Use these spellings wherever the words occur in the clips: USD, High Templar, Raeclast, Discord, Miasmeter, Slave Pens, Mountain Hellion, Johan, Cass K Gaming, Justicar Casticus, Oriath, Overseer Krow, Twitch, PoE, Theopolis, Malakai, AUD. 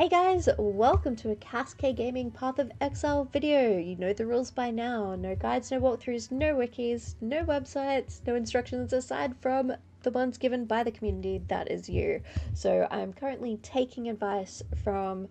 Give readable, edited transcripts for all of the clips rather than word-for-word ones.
Hey guys, welcome to a Cass K Gaming Path of Exile video. You know the rules by now. No guides, no walkthroughs, no wikis, no websites, no instructions aside from the ones given by the community that is you. So I'm currently taking advice from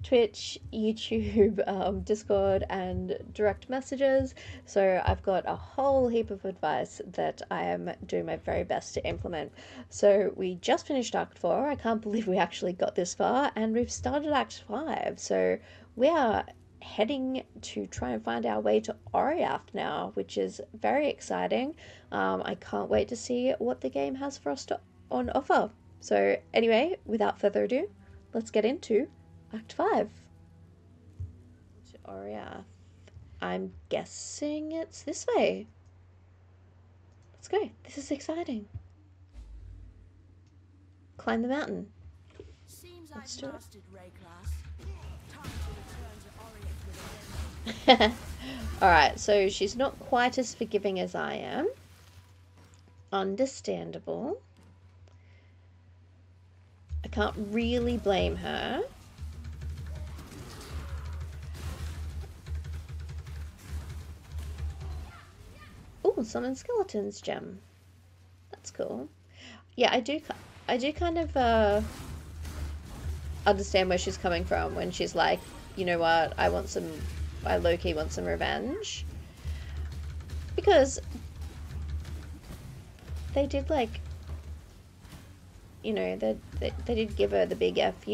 Twitch, YouTube, Discord, and direct messages. So I've got a whole heap of advice that I am doing my very best to implement. So we just finished Act 4. I can't believe we actually got this far, and we've started Act 5. So we are heading to try and find our way to Oriath now, which is very exciting. I can't wait to see what the game has for us on offer. So anyway, without further ado, let's get into Act 5. To Oriath. I'm guessing it's this way. Let's go. This is exciting. Climb the mountain. Seems I've mastered Raeclast. Time to return to Oriath with a Alright, so she's not quite as forgiving as I am. Understandable. I can't really blame her. Summon skeletons gem. That's cool. Yeah, I do kind of understand where she's coming from when she's like, you know what, I low-key want some revenge, because they did, like, you know, they did give her the big FU,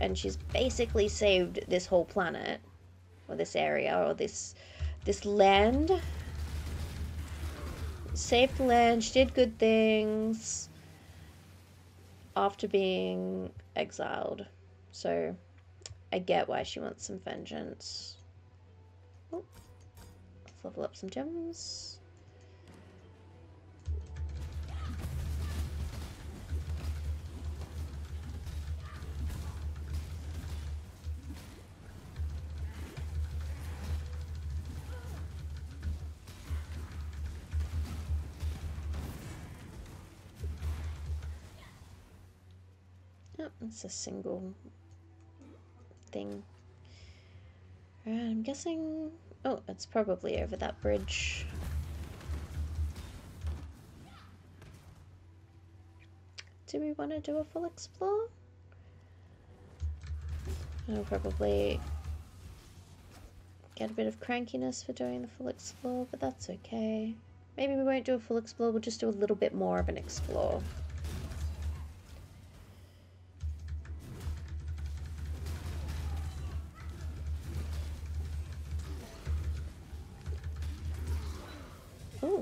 and she's basically saved this whole planet, or this area, or this land. Saved the land, she did good things after being exiled, so I get why she wants some vengeance. Oh, let's level up some gems. It's a single thing. Alright, I'm guessing... Oh, it's probably over that bridge. Do we want to do a full explore? I'll probably get a bit of crankiness for doing the full explore, but that's okay. Maybe we won't do a full explore, we'll just do a little bit more of an explore.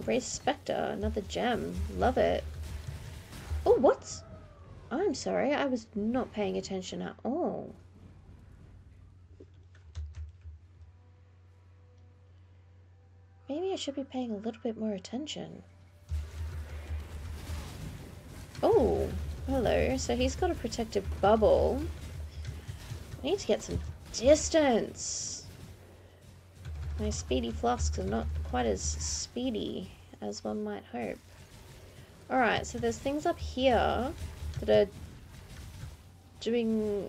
Race Spectre, another gem. Love it. Oh, what? I'm sorry, I was not paying attention at all. Maybe I should be paying a little bit more attention. Oh, hello. So he's got a protective bubble. I need to get some distance. My speedy flasks are not quite as speedy as one might hope. Alright, so there's things up here that are doing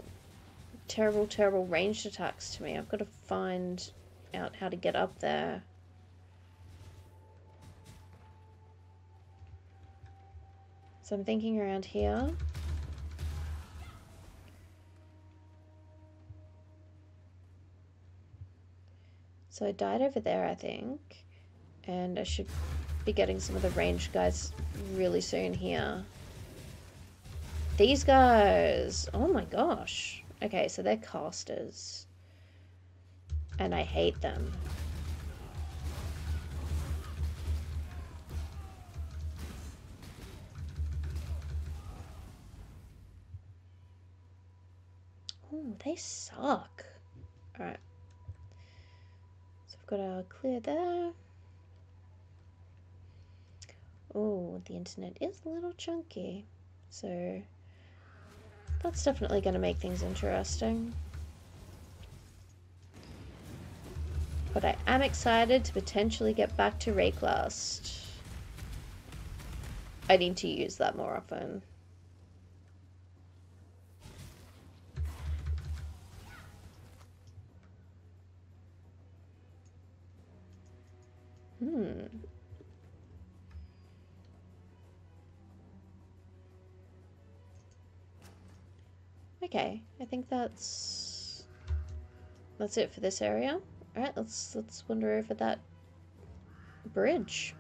terrible, terrible ranged attacks to me. I've got to find out how to get up there. So I'm thinking around here. So I died over there, I think. And I should be getting some of the ranged guys really soon here. These guys! Oh my gosh. Okay, so they're casters. And I hate them. Oh, they suck. Alright. So I've got our clear there. Oh, the internet is a little chunky, so that's definitely going to make things interesting. But I am excited to potentially get back to Raeclast. I need to use that more often. Okay, I think that's it for this area. All right, let's wander over that bridge.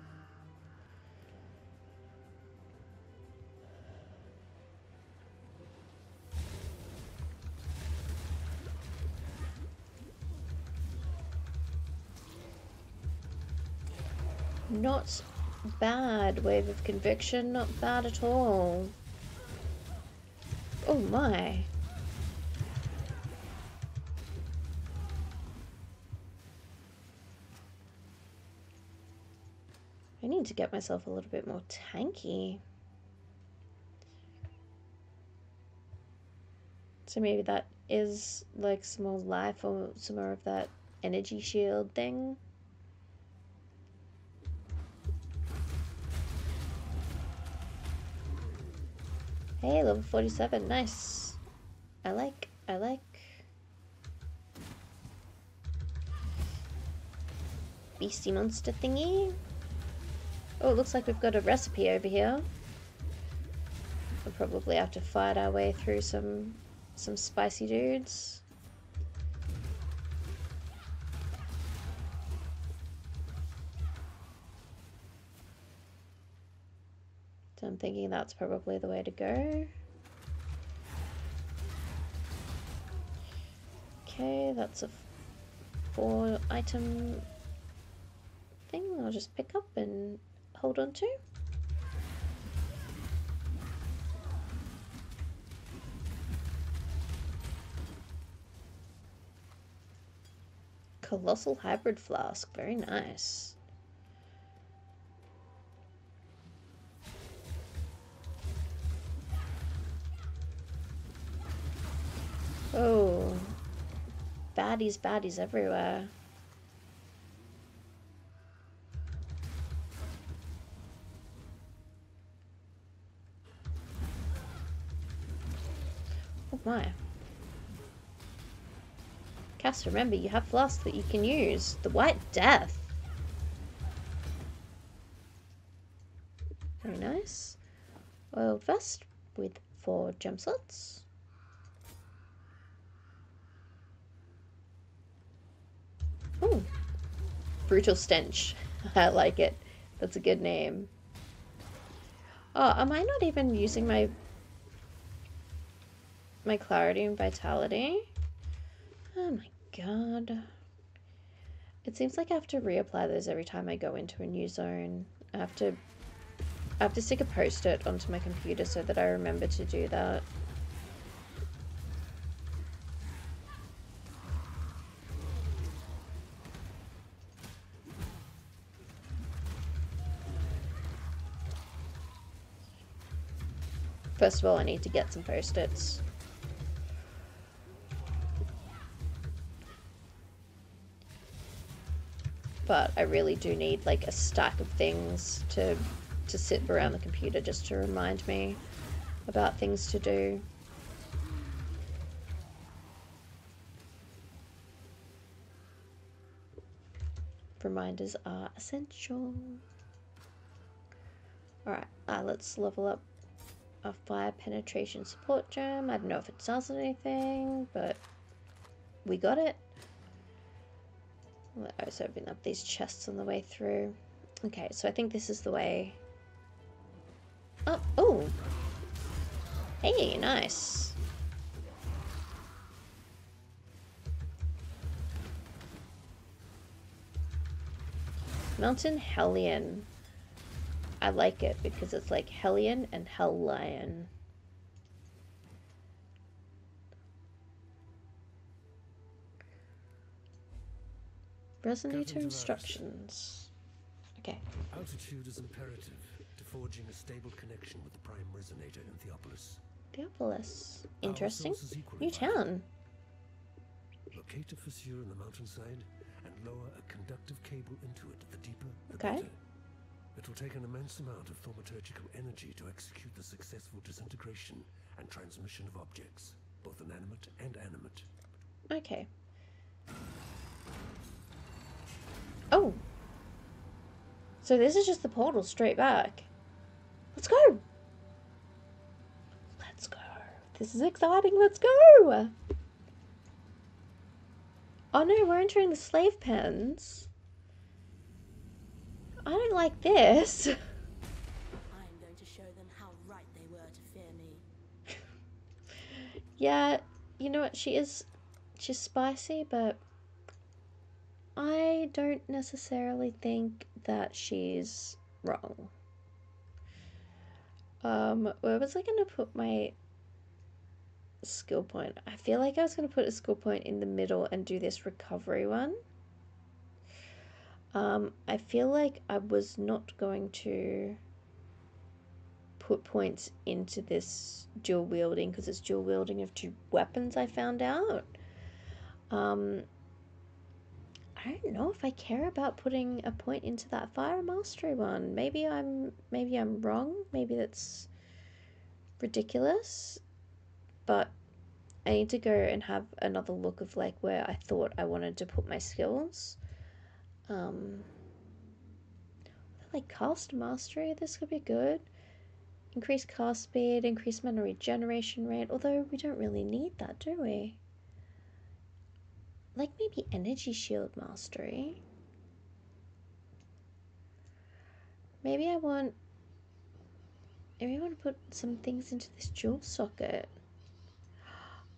Not bad, wave of conviction, not bad at all. Oh my. I need to get myself a little bit more tanky. So maybe that is like some more life or some more of that energy shield thing. Hey, level 47, nice. I like. Beastie monster thingy. Oh, it looks like we've got a recipe over here. We'll probably have to fight our way through some spicy dudes. So I'm thinking that's probably the way to go. Okay, that's a 4-item thing I'll just pick up and hold on to. Colossal hybrid flask, very nice. Oh, baddies everywhere. Oh my. Cass, remember you have flasks that you can use. The White Death. Very nice. Oiled vest with 4 gem slots. Oh, Brutal Stench. I like it. That's a good name. Oh, am I not even using my clarity and vitality? Oh my god. It seems like I have to reapply those every time I go into a new zone. I have to stick a post-it onto my computer so that I remember to do that. First of all, I need to get some post-its. But I really do need like a stack of things to sit around the computer just to remind me about things to do. Reminders are essential. Alright, let's level up. A fire penetration support gem. I don't know if it does anything, but we got it. I was opening up these chests on the way through. Okay, so I think this is the way up. Oh! Hey, nice! Mountain Hellion. I like it because it's like Hellion and Hell Lion. Resonator instructions. Okay. Altitude is imperative to forging a stable connection with the prime resonator in Theopolis. Theopolis. Interesting. New town. Locate a fissure in the mountainside and lower a conductive cable into it. The deeper, the better. It will take an immense amount of thaumaturgical energy to execute the successful disintegration and transmission of objects, both inanimate and animate. Okay. Oh! So this is just the portal straight back. Let's go. Let's go. This is exciting. Let's go. Oh no, we're entering the slave pens. I don't like this. I'm going to show them how right they were to fear me. Yeah, you know what? She's spicy, but I don't necessarily think that she's wrong. Where was I gonna put my skill point? I feel like I was gonna put a skill point in the middle and do this recovery one. I feel like I was not going to put points into this dual wielding because it's dual wielding of two weapons, I found out. I don't know if I care about putting a point into that fire mastery one. Maybe I'm wrong. Maybe that's ridiculous, but I need to go and have another look of like where I thought I wanted to put my skills. Like cast mastery, this could be good. Increase cast speed, increase mana regeneration rate, although we don't really need that, do we? Like maybe energy shield mastery. Maybe I want to put some things into this jewel socket.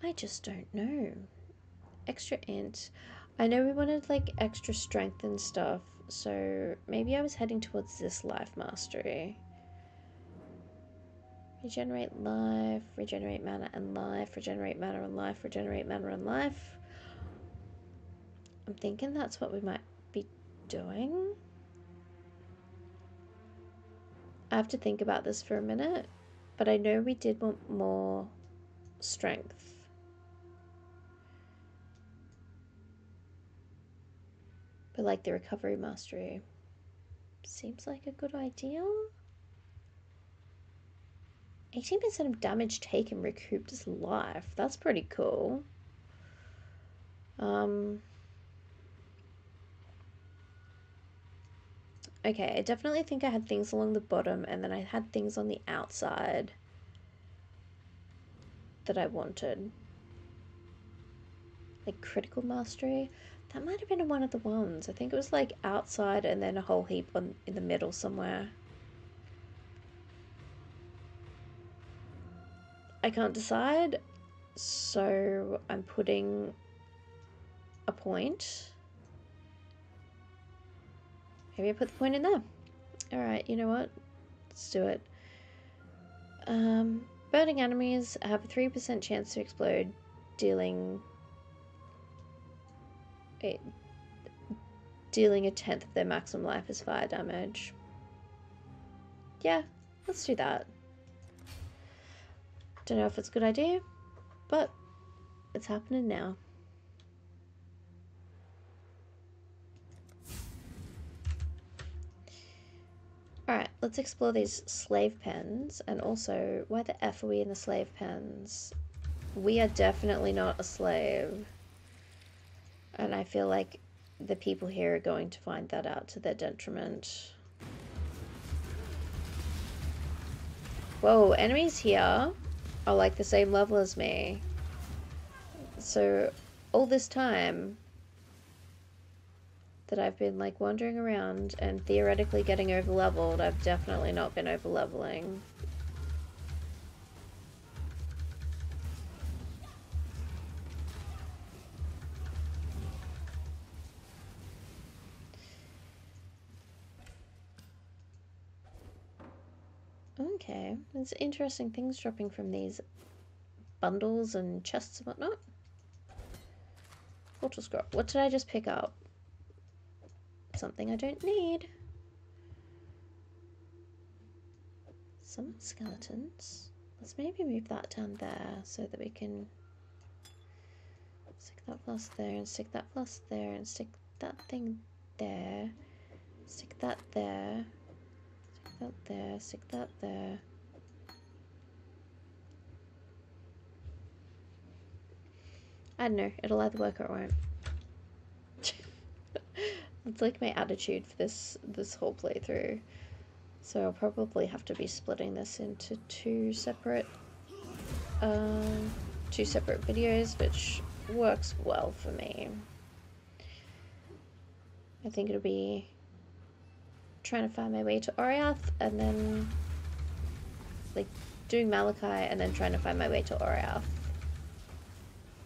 I just don't know. Extra int. I know we wanted like extra strength and stuff, so maybe I was heading towards this life mastery. Regenerate life, regenerate mana and life, regenerate mana and life, regenerate mana and life. I'm thinking that's what we might be doing. I have to think about this for a minute, but I know we did want more strength. But like the recovery mastery seems like a good idea. 18% of damage taken recouped is life. That's pretty cool. Okay, I definitely think I had things along the bottom and then I had things on the outside that I wanted. Like critical mastery. That might have been one of the ones. I think it was like outside and then a whole heap on in the middle somewhere. I can't decide, so I'm putting a point. Maybe I put the point in there. Alright, you know what? Let's do it. Burning enemies have a 3% chance to explode, dealing a tenth of their maximum life as fire damage. Yeah, let's do that. Don't know if it's a good idea, but it's happening now. Alright, let's explore these slave pens, and also, why the F are we in the slave pens? We are definitely not a slave. And I feel like the people here are going to find that out to their detriment. Whoa, enemies here are like the same level as me. So all this time that I've been like wandering around and theoretically getting over leveled, I've definitely not been over leveling. Okay, there's interesting things dropping from these bundles and chests and whatnot. Portal scroll. What did I just pick up? Something I don't need. Some skeletons. Let's maybe move that down there so that we can stick that plus there and stick that plus there and stick that thing there. Stick that there. Stick that there, stick that there. I don't know, it'll either work or it won't. It's like my attitude for this whole playthrough. So I'll probably have to be splitting this into two separate videos, which works well for me. I think it'll be trying to find my way to Oriath, and then like doing Malakai, and then trying to find my way to Oriath,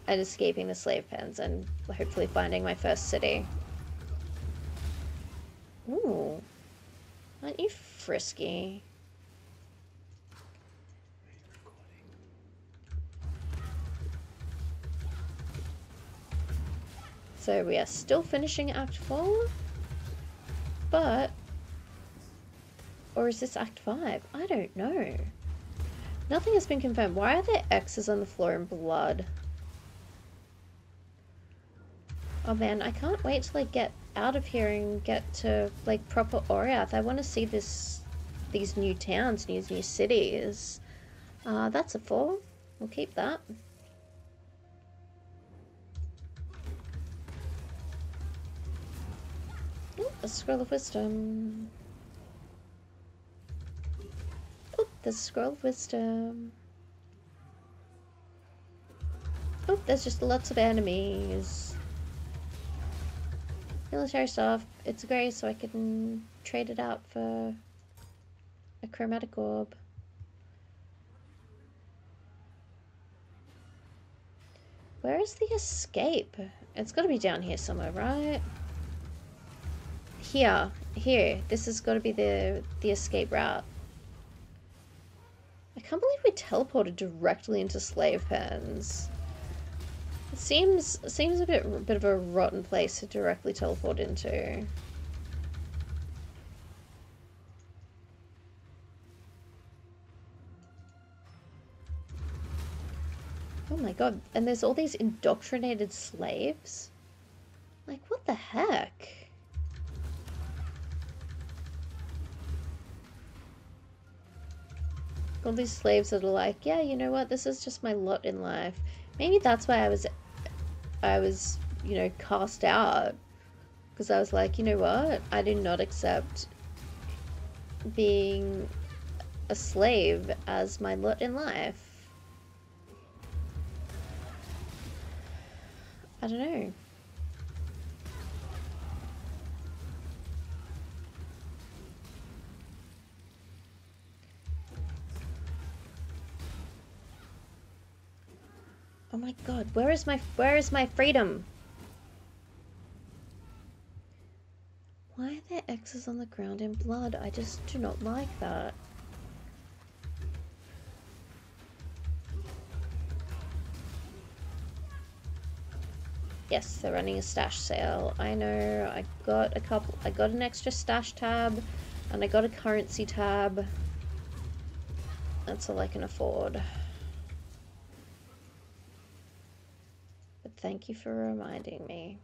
and escaping the slave pens, and hopefully finding my first city. Ooh, aren't you frisky? So we are still finishing Act 4, but, or is this Act 5? I don't know. Nothing has been confirmed. Why are there X's on the floor and blood? Oh man, I can't wait till I get out of here and get to like proper Oriath. I want to see these new towns, these new cities. That's a 4. We'll keep that. Ooh, a scroll of wisdom. Oh, there's a scroll of wisdom. Oh, there's just lots of enemies. Military stuff. It's grey, so I can trade it out for a chromatic orb. Where is the escape? It's got to be down here somewhere, right? Here. This has got to be the escape route. I can't believe we teleported directly into slave pens. It seems a bit of a rotten place to directly teleport into. Oh my god, and there's all these indoctrinated slaves? Like, what the heck? All these slaves that are like, yeah, you know what, this is just my lot in life. Maybe that's why I was, you know, cast out. Because I was like, you know what, I do not accept being a slave as my lot in life. I don't know. Oh my god, where is my freedom? Why are there X's on the ground in blood? I just do not like that. Yes, they're running a stash sale. I know, I got an extra stash tab and I got a currency tab. That's all I can afford. Thank you for reminding me.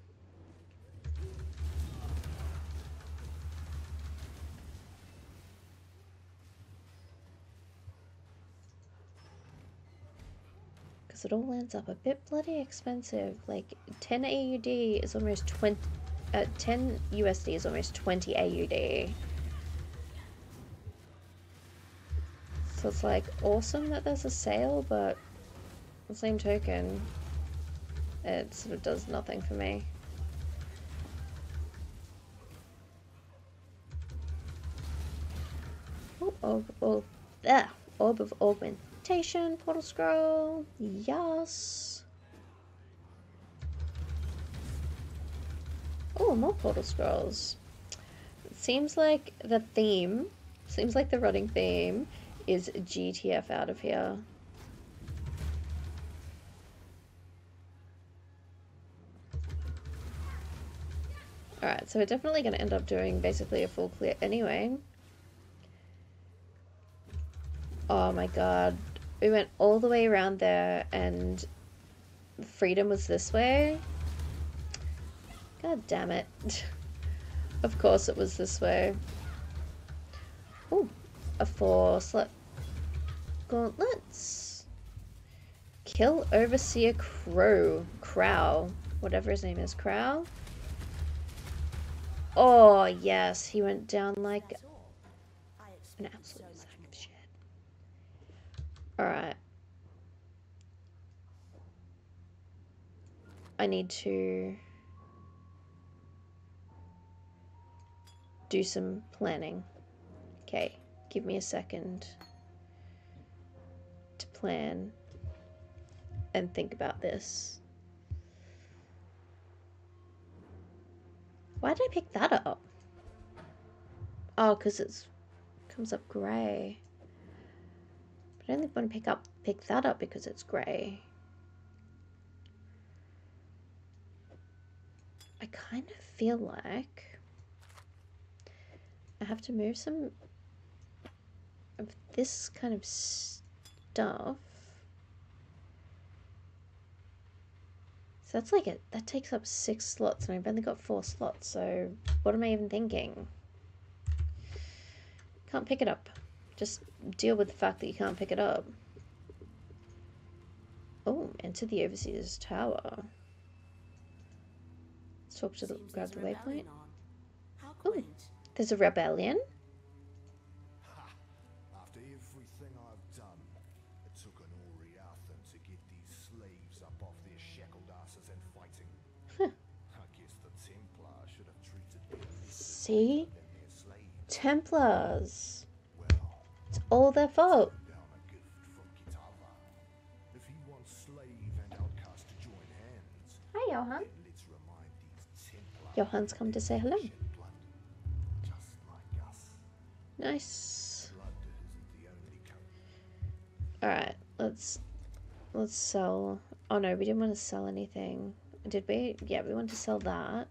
Because it all ends up a bit bloody expensive. Like 10 AUD is almost 20, 10 USD is almost 20 AUD. So it's like awesome that there's a sale, but the same token, it sort of does nothing for me. Orb of Augmentation, portal scroll, yes. Oh, more portal scrolls. It seems like the theme, seems like the running theme is GTF out of here. Alright, so we're definitely going to end up doing basically a full clear anyway. Oh my god. We went all the way around there and freedom was this way? God damn it. Of course it was this way. Ooh, a 4 slot gauntlets. Kill Overseer Krow. Whatever his name is, Krow. Oh, yes. He went down like an absolute sack of shit. Alright. I need to do some planning. Okay, give me a second to plan and think about this. Why did I pick that up? Oh, because it comes up grey. But I only want to pick that up because it's grey. I kind of feel like I have to move some of this kind of stuff. So that's like it. That takes up 6 slots, and I've only got 4 slots. So what am I even thinking? Can't pick it up. Just deal with the fact that you can't pick it up. Oh, enter the Overseer's Tower. Let's talk to the grab the waypoint. Oh, there's a rebellion. After everything I've done, it took an Oriathan to get these slaves up off their shackled asses and fighting. I guess the Templar should have treated them. See? Templars. Well, it's all their fault. If he wants slave and outcast to join hands. Hi, Johan. Johan's come to say hello. Nice. Alright, let's sell. Oh no, we didn't want to sell anything. Did we? Yeah, we wanted to sell that.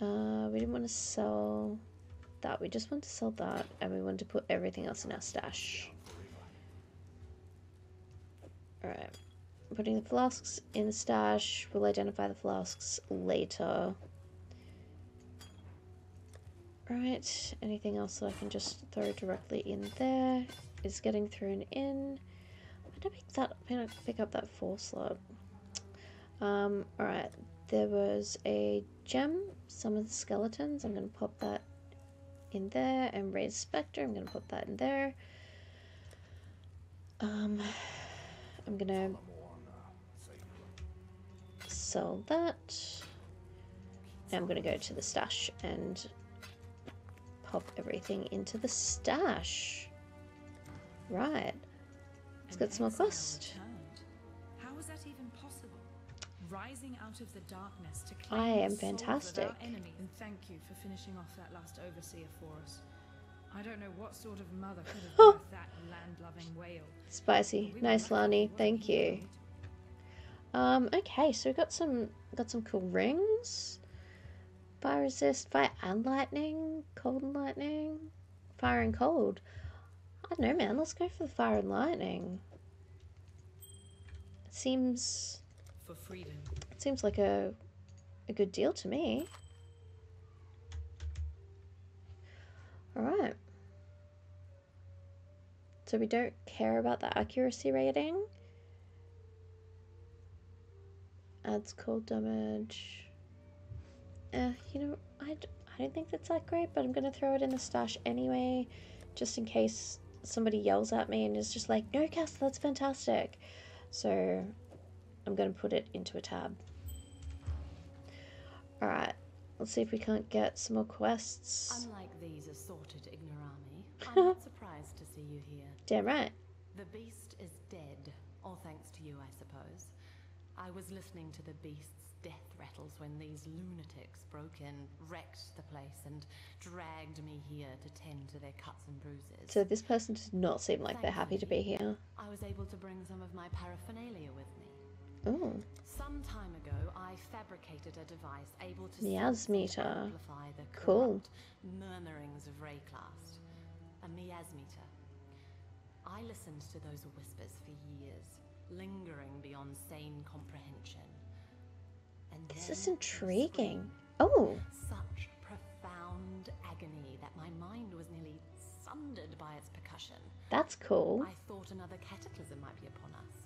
We didn't want to sell that. We just want to sell that, and we want to put everything else in our stash. Alright. Putting the flasks in the stash. We'll identify the flasks later. Right, anything else that I can just throw directly in there is getting thrown in. Why did I pick that up? Why did I pick up that 4 slot? Alright, there was a gem, summon skeletons. I'm going to pop that in there. And raise spectre, I'm going to pop that in there. I'm going to sell that. Now I'm going to go to the stash and pop everything into the stash. Right. Let's get some more quest. How is that even possible? Rising out of the darkness to claim I am fantastic. And thank you for finishing off that last overseer for us. I don't know what sort of mother could have birthed that land-loving whale. Spicy. Nice, Lani. Thank you. Okay, so we got some cool rings. Fire resist, fire and lightning, cold and lightning, fire and cold. I don't know, man, let's go for the fire and lightning. It seems for freedom. It seems like a good deal to me. Alright. So we don't care about the accuracy rating. Adds cold damage. You know, I don't think that's that great, but I'm going to throw it in the stash anyway, just in case somebody yells at me and is just like, no, Cass, that's fantastic. So I'm going to put it into a tab. Alright, let's see if we can't get some more quests. Unlike these assorted ignorami, I'm not surprised to see you here. Damn right. The beast is dead, all thanks to you, I suppose. I was listening to the beast's death rattles when these lunatics broke in, wrecked the place, and dragged me here to tend to their cuts and bruises. So this person does not seem like they're happy to be here. I was able to bring some of my paraphernalia with me. Oh. Some time ago, I fabricated a device able to Miasmeter. Amplify the corrupt murmurings of Raeclast. A Miasmeter. I listened to those whispers for years, lingering beyond sane comprehension. This is intriguing. Oh. Such profound agony that my mind was nearly sundered by its percussion. That's cool. I thought another cataclysm might be upon us.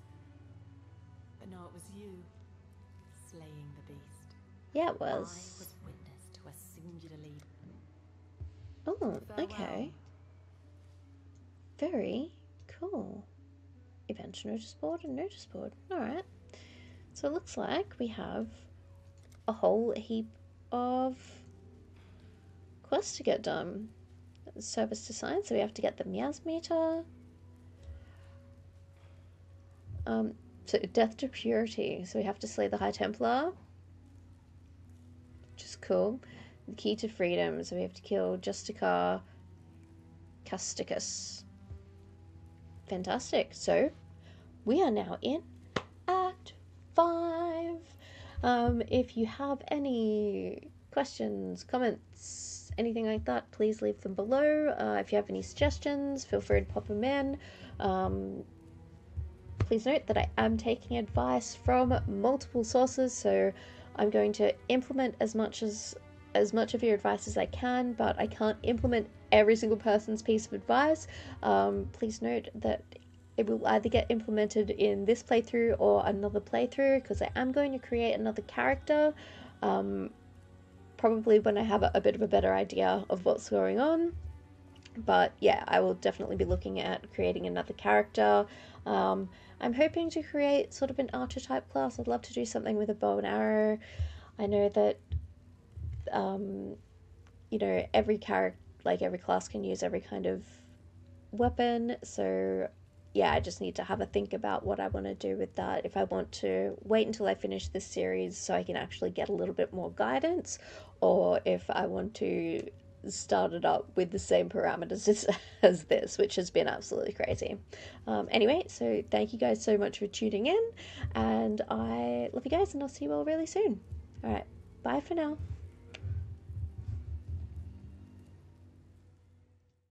But no, it was you slaying the beast. Yeah, it was. Oh, okay. Very cool. Event notice board and notice board. Alright. So it looks like we have a whole heap of quests to get done. Service to science, so we have to get the Miasmeter. So death to purity, so we have to slay the High Templar, which is cool. The key to freedom, so we have to kill Justicar Casticus. Fantastic. So we are now in Act 5. If you have any questions, comments, anything like that, please leave them below. If you have any suggestions, feel free to pop them in. Please note that I am taking advice from multiple sources, so I'm going to implement as much of your advice as I can, but I can't implement every single person's piece of advice. Please note that it will either get implemented in this playthrough or another playthrough, because I am going to create another character, probably when I have a bit of a better idea of what's going on. But yeah, I will definitely be looking at creating another character. I'm hoping to create sort of an archetype class. I'd love to do something with a bow and arrow. I know that, you know, every character, like every class can use every kind of weapon. So yeah, I just need to have a think about what I want to do with that. If I want to wait until I finish this series so I can actually get a little bit more guidance, or if I want to started up with the same parameters as this, which has been absolutely crazy. Anyway, so thank you guys so much for tuning in, and I love you guys, and I'll see you all really soon. All right, bye for now.